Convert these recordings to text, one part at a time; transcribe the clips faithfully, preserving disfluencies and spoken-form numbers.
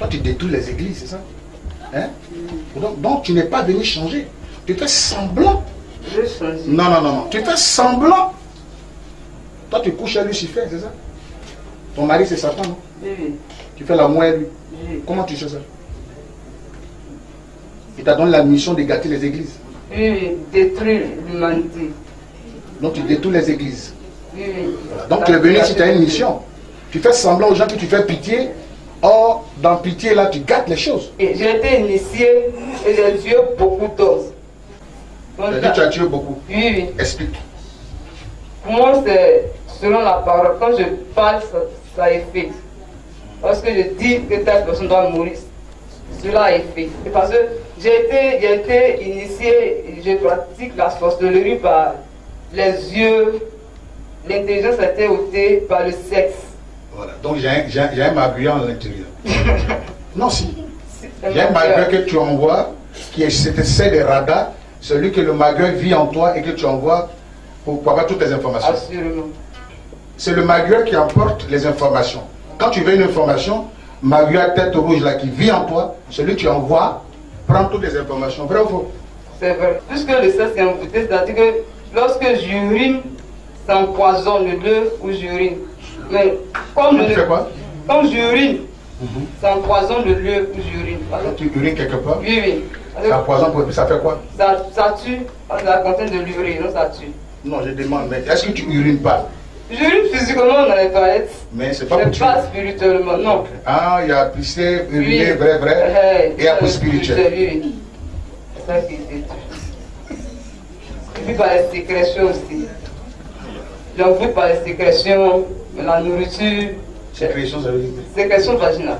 Toi, tu détruis les églises, c'est ça? Hein? Donc, donc, tu n'es pas venu changer. Tu fais semblant. Je non, non, non, non. Tu fais semblant. Toi, tu couches à Lucifer, c'est ça? Ton mari, c'est Satan, non? Oui. Tu fais l'amour à lui. Oui. Comment tu sais ça? Il t'a donné la mission de gâter les églises. Oui, détruire l'humanité. Donc, tu détruis les églises. Oui. Donc, tu es venu si tu as une mission. Tu fais semblant aux gens que tu fais pitié. Or, dans pitié, là, tu gâtes les choses. J'ai été initié et j'ai tué beaucoup d'os. Tu as tué beaucoup. Oui, oui. Explique. Moi, c'est selon la parole. Quand je parle, ça, ça est fait. Parce que je dis que telle personne doit mourir. Cela est fait. Et parce que j'ai été, j'ai été initié, je pratique la sorcellerie par les yeux. L'intelligence a été ôtée par le sexe. Voilà. Donc j'ai un, un magouillant à l'intérieur. Non, si. J'ai un magouillant que tu envoies, qui est cet essai de radar, celui que le magouillant vit en toi et que tu envoies pour, pour avoir toutes les informations. Absolument. C'est le magouillant qui emporte les informations. Quand tu veux une information, magouillant tête rouge là qui vit en toi, celui que tu envoies, prend toutes les informations. Vrai ou faux? C'est vrai. Puisque le sexe est imputé, c'est-à-dire que lorsque j'urine, ça empoisonne le bleu ou j'urine. Mais comme j'urine, mm -hmm. ça empoisonne le lieu où j'urine. Tu urines quelque part? Oui, oui. Ça empoisonne, pour... ça fait quoi? Ça, ça tue, parce que la contenance de l'urine, non, ça tue. Non, je demande, mais est-ce que tu urines pas? J'urine physiquement dans les toilettes. Mais c'est pas pour tuer. Pas spirituellement, non. Ah, il y a pissé, uriner, oui. vrai, vrai, hey, et après spirituel. Oui, c'est ça qui est détruit. Et puis par les sécrétions aussi. J'en veux par les sécrétions. La nourriture, sécrétion vaginale.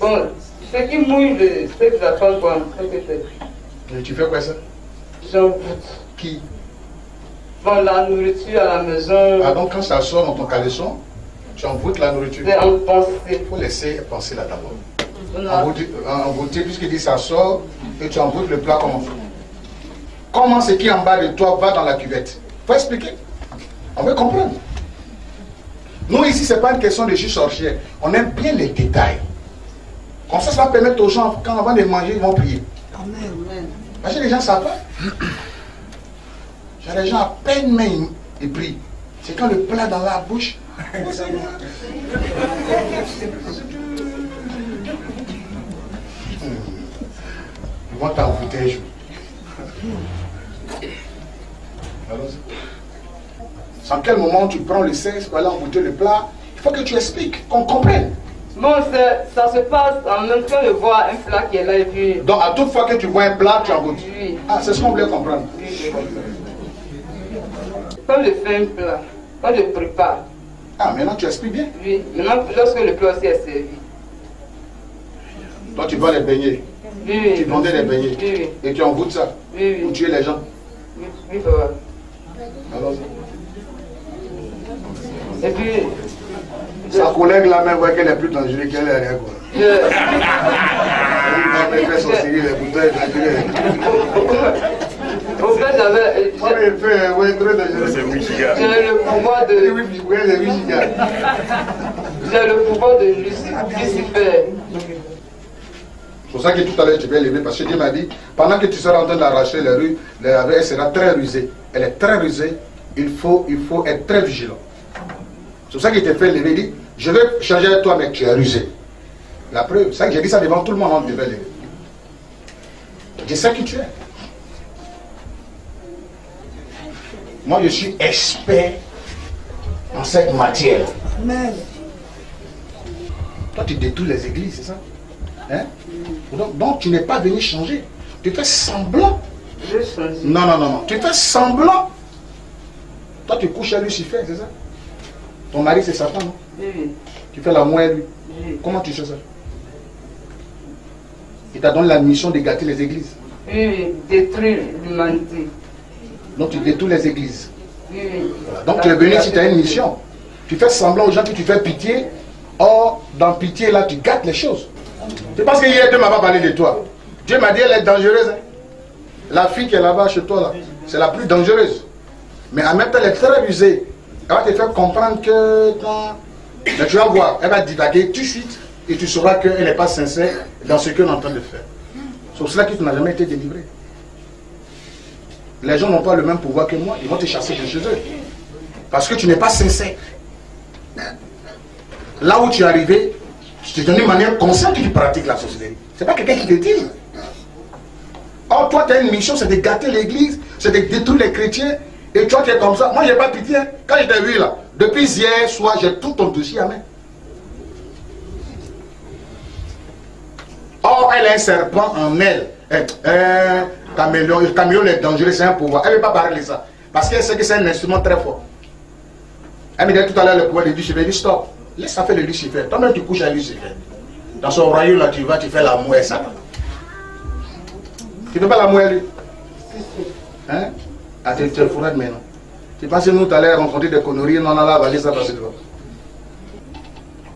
Bon, ce qui mouille, c'est que j'apprends quoi. Et tu fais quoi ça? J'en goûte. Qui? Bon, la nourriture à la maison. Ah donc quand ça sort dans ton caleçon, tu envoûtes la nourriture. C'est en pensée. Il faut laisser penser là d'abord. Envoûter, puisqu'il dit ça sort, et tu envoûtes le plat comme on fait. Comment ce qui est en bas de toi va dans la cuvette? Faut expliquer. On veut comprendre. Nous, ici, ce n'est pas une question de jus sorcier. On aime bien les détails. Comme ça, ça va permettre aux gens, quand avant de manger, ils vont prier. Amen. Parce que les gens ne savent pas. Les gens, à peine même, ils prient. C'est quand le plat dans la bouche. Ils vont t'envoûter un jour. Allons-y. En quel moment tu prends le sexe pour aller envoûter le plat? Il faut que tu expliques, qu'on comprenne. Bon, ça se passe en même temps de voir un plat qui est là et puis... Donc à toute fois que tu vois un plat, tu envoûtes. Oui. Ah, c'est ce qu'on voulait comprendre. Oui. Quand je fais un plat, quand je prépare... Ah, maintenant tu expliques bien? Oui, maintenant lorsque le plat aussi est servi. Toi tu vas les beignets? Oui. Tu vendais les beignets? Oui. Et tu envoûtes ça? Oui, oui. Pour tuer les gens? Oui, oui, ça va. Alors, et puis, sa collègue là même voit qu'elle est plus dangereuse qu'elle est rien quoi. Je... Elle fait son série, les boutons est dangereux. Au fait, j'avais... Moi, il fait, ouais, trop dangereux. C'est huit gigas. J'ai le pouvoir de... huit gigas. J'ai le pouvoir de Lucifer. C'est pour ça que tout à l'heure, je vais lever parce que Dieu m'a dit, pendant que tu seras en train d'arracher les rues, elle sera très rusée. Elle est très rusée. Il faut, il faut être très vigilant. C'est pour ça qu'il te fait lever, il dit, je vais changer avec toi, mais tu es rusé. La preuve, c'est ça que j'ai dit ça devant tout le monde, on devait lever. Je sais qui tu es. Moi, je suis expert en cette matière. Amen. Toi, tu détruis les églises, c'est ça? Hein? Donc, donc, tu n'es pas venu changer. Tu fais semblant. Je suis... Non, non, non, non. Tu fais semblant. Toi, tu couches à Lucifer, c'est ça? Ton mari, c'est Satan, non? Oui. Tu fais l'amour à lui. Oui. Comment tu sais ça? Il t'a donné la mission de gâter les églises. Oui, détruire l'humanité. Donc tu détruis les églises. Oui. Voilà. Donc tu es venu si tu as une mission. Tu fais semblant aux gens que tu fais pitié. Or, dans pitié, là, tu gâtes les choses. C'est parce que hier, Dieu m'a pas parlé de toi. Dieu m'a dit, elle est dangereuse. Hein? La fille qui est là-bas chez toi, là, c'est la plus dangereuse. Mais en même temps, elle est très abusée. Elle va te faire comprendre que quand tu vas voir, elle va divaguer tout de suite et tu sauras qu'elle n'est pas sincère dans ce qu'elle est en train de faire. C'est pour cela que tu n'as jamais été délivré. Les gens n'ont pas le même pouvoir que moi, ils vont te chasser de chez eux. Parce que tu n'es pas sincère. Là où tu es arrivé, c'est d'une manière consciente que tu pratiques la sorcellerie. Ce n'est pas quelqu'un qui te dit. Or, toi, tu as une mission, c'est de gâter l'église, c'est de détruire les chrétiens. Et toi, tu es comme ça. Moi, je n'ai pas pitié. Quand je t'ai vu là, depuis hier soir, j'ai tout ton dossier à main. Or, elle a un serpent en elle. Un caméléon, le caméléon est dangereux, c'est un pouvoir. Elle ne veut pas parler de ça. Parce qu'elle sait que c'est un instrument très fort. Elle me dit tout à l'heure le pouvoir de Lucifer. Elle dit stop. Laisse ça faire le Lucifer. Toi-même, tu couches à Lucifer. Dans son royaume, là, tu vas, tu fais l'amour et ça. Tu ne fais pas l'amour, lui. Hein? Ah, tu te fourrades maintenant. Tu penses que nous, tu allais rencontrer des conneries, non, non, là, va laisser ça passer devant.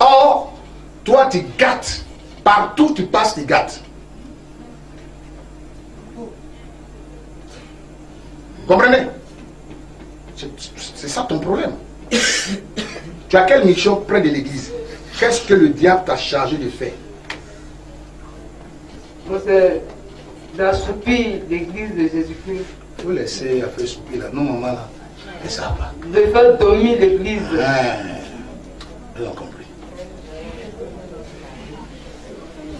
Or, toi, tu gâtes. Partout tu passes, tu gâtes. Comprenez? C'est ça ton problème. Tu as quelle mission près de l'église? Qu'est-ce que le diable t'a chargé de faire? D'assoupir l'église de Jésus-Christ. Vous laissez la faire soupir là. Non, maman là. Et ça va. De faire dormir l'église. Ah, ils ont compris.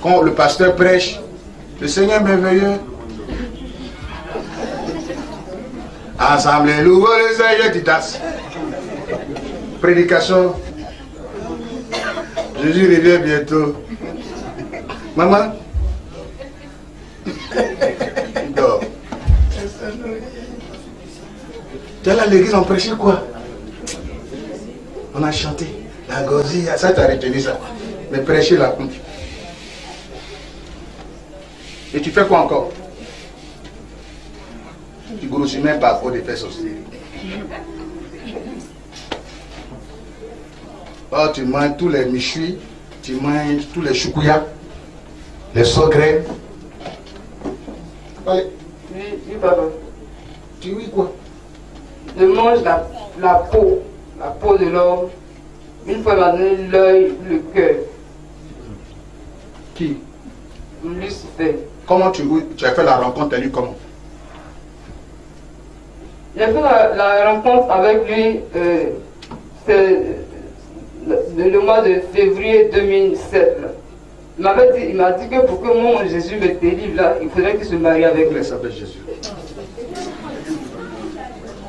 Quand le pasteur prêche, le Seigneur merveilleux. Assemblée, l'ouvre les aïeux du tas. Prédication. Jésus revient bientôt. Maman. Dors. Tu es là, l'église, on prêchait quoi? On a chanté. La gosille, ça t'a retenu ça. Mais prêcher la coupe. Et tu fais quoi encore? Tu grossis même pas à cause de tes sorcelleries. Oh, tu manges tous les michui, tu manges tous les choukouya, les saugrènes. Allez. Oui, oui, papa. Tu oui quoi? Je mange la, la peau, la peau de l'homme. Une fois m'a donné l'œil, le cœur. Qui? Lucifer. Comment tu, tu as fait la rencontre avec lui? Comment? J'ai fait la, la rencontre avec lui euh, le, le mois de février deux mille sept. Là. Il m'a dit, dit que pour que mon Jésus me délivre là, il faudrait qu'il se marie avec lui. S'appelle Jésus.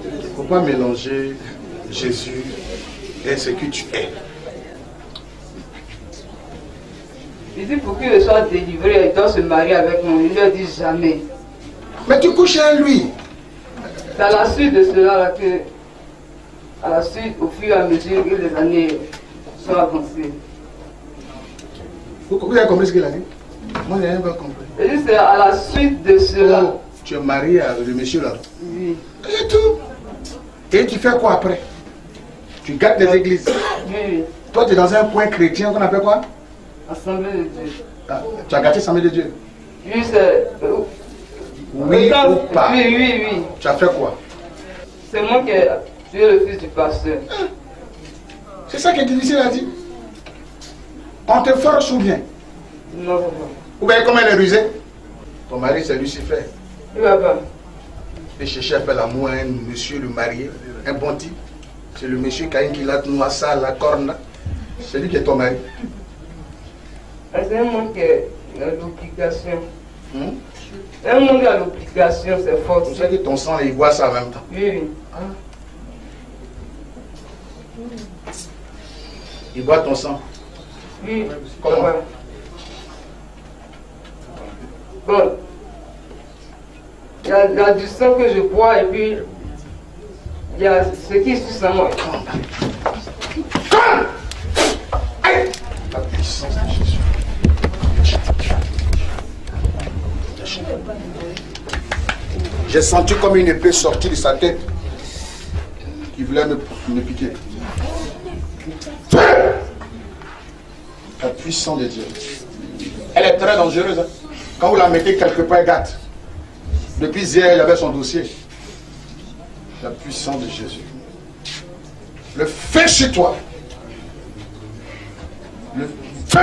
Il ne faut pas mélanger Jésus et ce que tu es. Il dit pour qu'il soit délivré, il doit se marier avec moi. Il ne le dit jamais. Mais tu couches à lui. C'est à la suite de cela là que, à la suite, au fur et à mesure que les années sont avancées. Vous, vous avez compris ce qu'il a dit? Moi, je n'ai pas compris. Il dit c'est à la suite de cela. Oh, tu es marié avec le monsieur là. Oui. Et tout. Et tu fais quoi après? Tu gardes des églises. Oui. Toi, tu es dans un coin chrétien qu'on appelle quoi? Assemblée de Dieu. Ah, tu as gâté l'assemblée de Dieu? Oui, c'est... Oui temps, ou pas? Oui, oui, oui. Tu as fait quoi? C'est moi qui ai tué le fils du pasteur. Ah. C'est ça qui est difficile à dire. On te force ou bien? Non, non. Vous voyez comment elle est rusée? Ton mari, c'est Lucifer. Oui, papa. Et chercher à faire l'amour à un monsieur, le marié, un bon type. C'est le monsieur qui a une quillate noire, ça, la corne. C'est lui qui est ton mari. C'est un monde qui a l'obligation. Hum? Un monde qui a l'obligation, c'est fort. Tu sais que ton sang, il voit ça en même temps. Oui, oui. Hein? Il voit ton sang. Oui. Comment? Comment? Bon. Il y, a, il y a du sang que je bois et puis il y a ce qui est sous sa mort. La puissance de Jésus. J'ai senti comme une épée sortie de sa tête qui voulait me, me piquer. La puissance de Dieu. Elle est très dangereuse. Hein? Quand vous la mettez quelque part, elle gâte. Depuis hier, elle avait son dossier. La puissance de Jésus. Le feu chez toi. Le feu.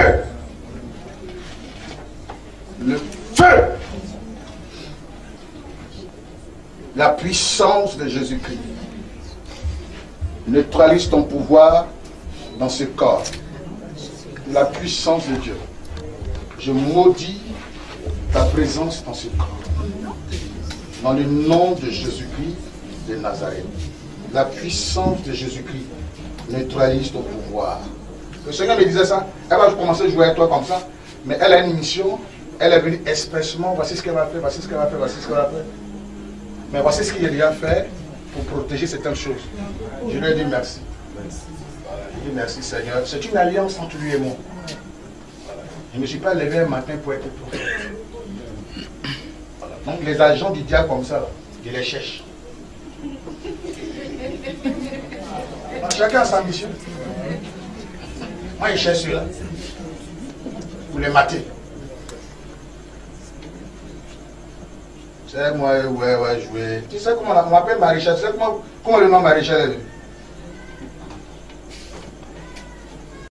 le feu, la puissance de Jésus-Christ. Neutralise ton pouvoir dans ce corps. La puissance de Dieu. Je maudis ta présence dans ce corps. Dans le nom de Jésus-Christ de Nazareth. La puissance de Jésus-Christ neutralise ton pouvoir. Le Seigneur me disait ça. Elle va commencer à jouer avec toi comme ça. Mais elle a une mission. Elle est venue expressément. Voici ce qu'elle va faire. Voici ce qu'elle va faire. Voici ce qu'elle va faire. Mais voici ce qu'il y a à faire pour protéger certaines choses. Je lui ai dit merci. Je lui ai dit merci Seigneur. C'est une alliance entre lui et moi. Je ne me suis pas levé un matin pour être prophète. Voilà. Donc les agents du diable comme ça, je les cherche. Chacun a sa mission. Moi je cherche ceux-là. Pour les mater. C'est moi, ouais, ouais, jouer. Tu sais comment on m'appelle Maréchal? Tu sais comment, comment le nom Maréchal est venu?